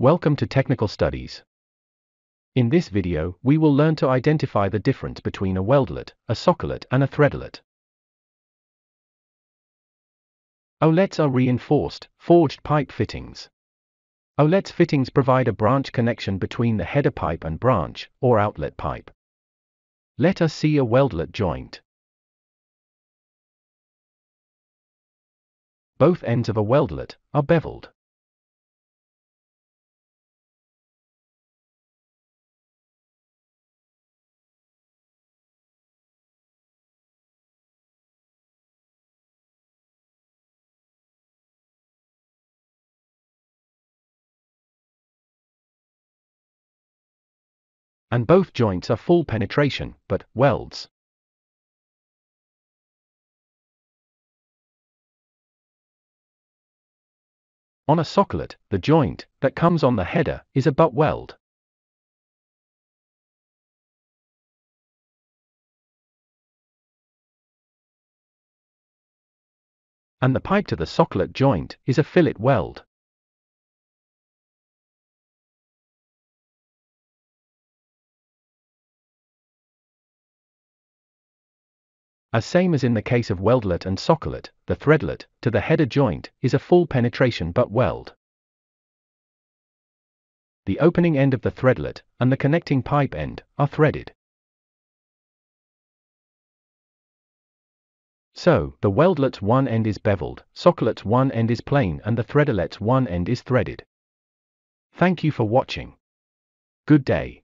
Welcome to Technical Studies. In this video, we will learn to identify the difference between a weldolet, a sockolet and a threadolet. Olets are reinforced, forged pipe fittings. Olets fittings provide a branch connection between the header pipe and branch, or outlet pipe. Let us see a weldolet joint. Both ends of a weldolet are beveled. And both joints are full penetration, but welds. On a sockolet, the joint that comes on the header is a butt weld. And the pipe to the sockolet joint is a fillet weld. As same as in the case of weldolet and sockolet, the threadolet, to the header joint, is a full penetration butt weld. The opening end of the threadolet and the connecting pipe end are threaded. So, the weldolet's one end is beveled, sockolet's one end is plain and the threadolet's one end is threaded. Thank you for watching. Good day.